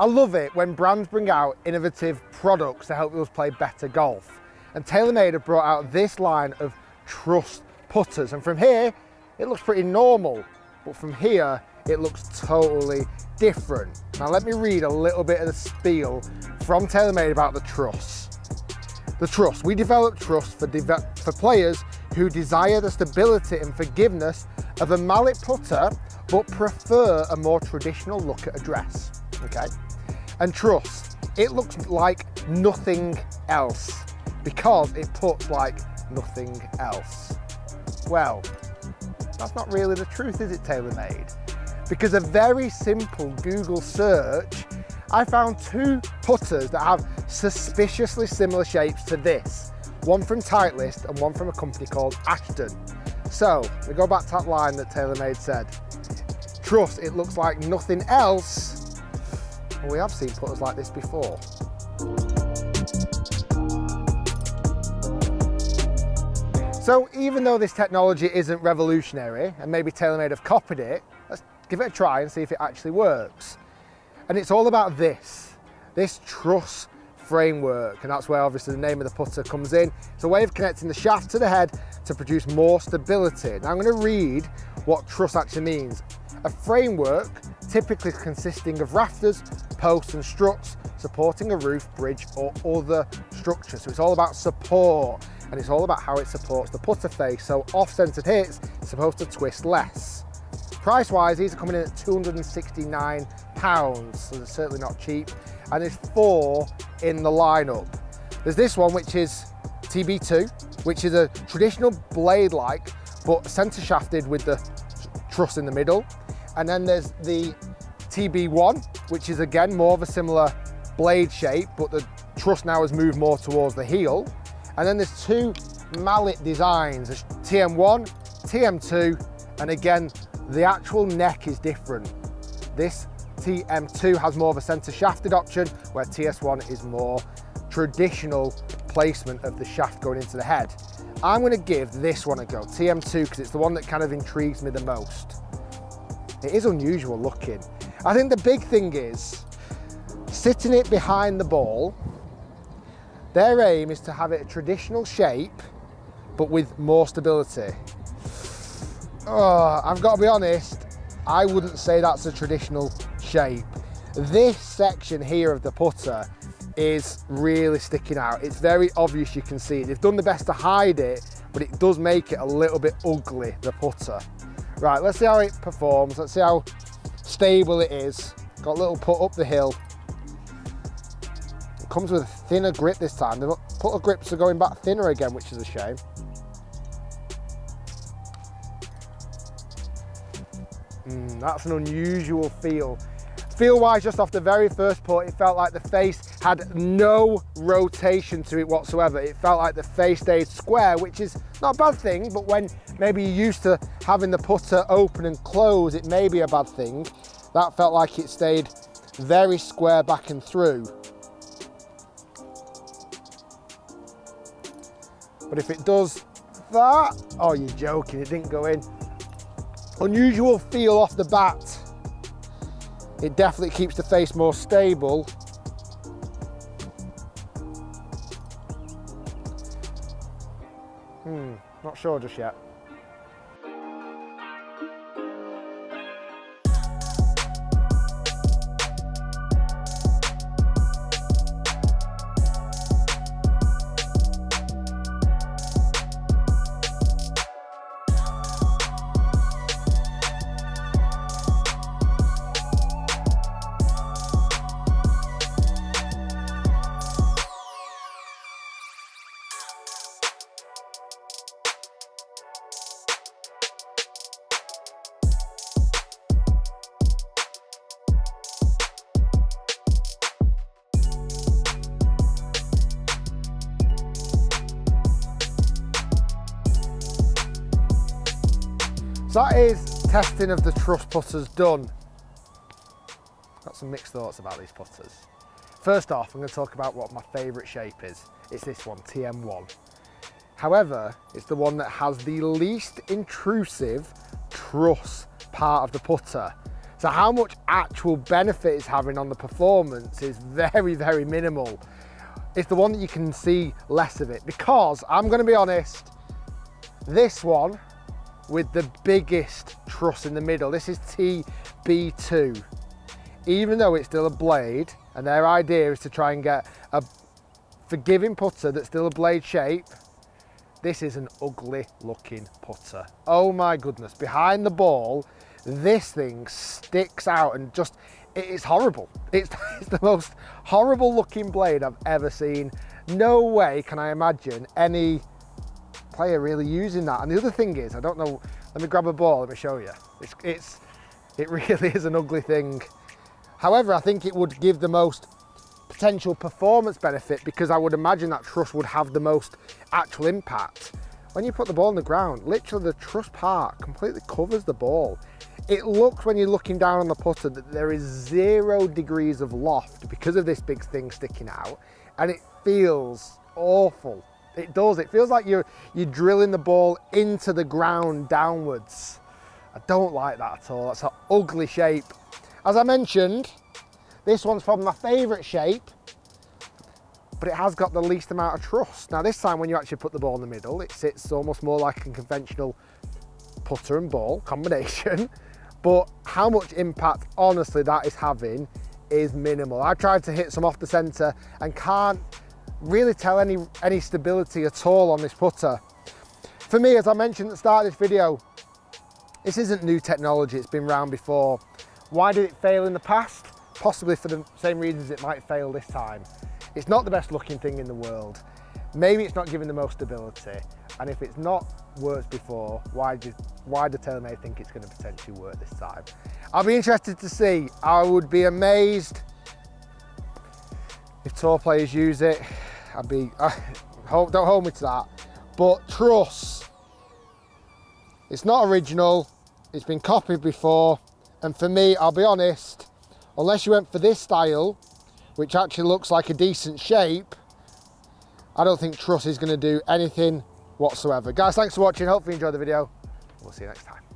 I love it when brands bring out innovative products to help us play better golf. And TaylorMade have brought out this line of Truss putters. And from here, it looks pretty normal, but from here, it looks totally different. Now let me read a little bit of the spiel from TaylorMade about the Truss. The Truss, we developed Truss for players who desire the stability and forgiveness of a mallet putter, but prefer a more traditional look at address, okay? And Truss, it looks like nothing else because it puts like nothing else. Well, that's not really the truth, is it, TaylorMade? Because a very simple Google search, I found two putters that have suspiciously similar shapes to this. One from Titleist and one from a company called Ashton. So we go back to that line that TaylorMade said. Truss, it looks like nothing else. Well, we have seen putters like this before. So even though this technology isn't revolutionary, and maybe TaylorMade have copied it, let's give it a try and see if it actually works. And it's all about this Truss framework, and that's where obviously the name of the putter comes in. It's a way of connecting the shaft to the head to produce more stability. Now I'm going to read what Truss actually means. A framework typically consisting of rafters, posts and struts supporting a roof, bridge or other structure. So it's all about support, and it's all about how it supports the putter face, so off-centered hits it's supposed to twist less. Price-wise, these are coming in at £269, so they're certainly not cheap. And there's four in the lineup. There's this one, which is TB2, which is a traditional blade-like, but centre-shafted with the truss in the middle. And then there's the TB1, which is again more of a similar blade shape, but the truss now has moved more towards the heel. And then there's two mallet designs, there's TM1, TM2, and again, the actual neck is different. This TM2 has more of a centre shafted option, where TS1 is more traditional placement of the shaft going into the head. I'm going to give this one a go, TM2, because it's the one that kind of intrigues me the most. It is unusual looking. I think the big thing is, sitting it behind the ball, their aim is to have it a traditional shape, but with more stability. Oh, I've got to be honest, I wouldn't say that's a traditional shape. This section here of the putter is really sticking out. It's very obvious, you can see it. They've done the best to hide it, but it does make it a little bit ugly, the putter. Right, let's see how it performs. Let's see how stable it is. Got a little putt up the hill. It comes with a thinner grip this time. The putter grips are going back thinner again, which is a shame. That's an unusual feel. Feel-wise, just off the very first putt, it felt like the face had no rotation to it whatsoever. It felt like the face stayed square, which is not a bad thing, but when maybe you're used to having the putter open and close, it may be a bad thing. That felt like it stayed very square back and through. But if it does that, oh, you're joking, it didn't go in. Unusual feel off the bat. It definitely keeps the face more stable. Not sure just yet. So that is testing of the Truss putters done. Got some mixed thoughts about these putters. First off, I'm going to talk about what my favourite shape is. It's this one, TM1. However, it's the one that has the least intrusive truss part of the putter. So how much actual benefit it's having on the performance is very, very minimal. It's the one that you can see less of it, because I'm going to be honest, this one with the biggest truss in the middle, this is TB2. Even though it's still a blade, and their idea is to try and get a forgiving putter that's still a blade shape, this is an ugly looking putter. Oh my goodness, behind the ball, this thing sticks out and just, it is horrible. It's the most horrible looking blade I've ever seen. No way can I imagine any player really using that. And the other thing is, I don't know, let me grab a ball, let me show you. It really is an ugly thing. However, I think it would give the most potential performance benefit, because I would imagine that truss would have the most actual impact. When you put the ball on the ground, literally the truss part completely covers the ball. It looks, when you're looking down on the putter, that there is 0 degrees of loft because of this big thing sticking out, and it feels awful. It does, it feels like you're drilling the ball into the ground downwards. I don't like that at all. That's an ugly shape. As I mentioned, this one's probably my favourite shape, but it has got the least amount of truss. Now this time when you actually put the ball in the middle, it sits almost more like a conventional putter and ball combination, but how much impact, honestly, that is having is minimal. I tried to hit some off the centre and can't really tell any stability at all on this putter. For me, as I mentioned at the start of this video, this isn't new technology, it's been around before. Why did it fail in the past? Possibly for the same reasons it might fail this time. It's not the best looking thing in the world. Maybe it's not giving the most stability. And if it's not worked before, why did TaylorMade think it's going to potentially work this time? I'll be interested to see. I would be amazed if tour players use it. Don't hold me to that. But Truss, it's not original. It's been copied before. And for me, I'll be honest, unless you went for this style, which actually looks like a decent shape, I don't think Truss is going to do anything whatsoever. Guys, thanks for watching. Hopefully you enjoyed the video. We'll see you next time.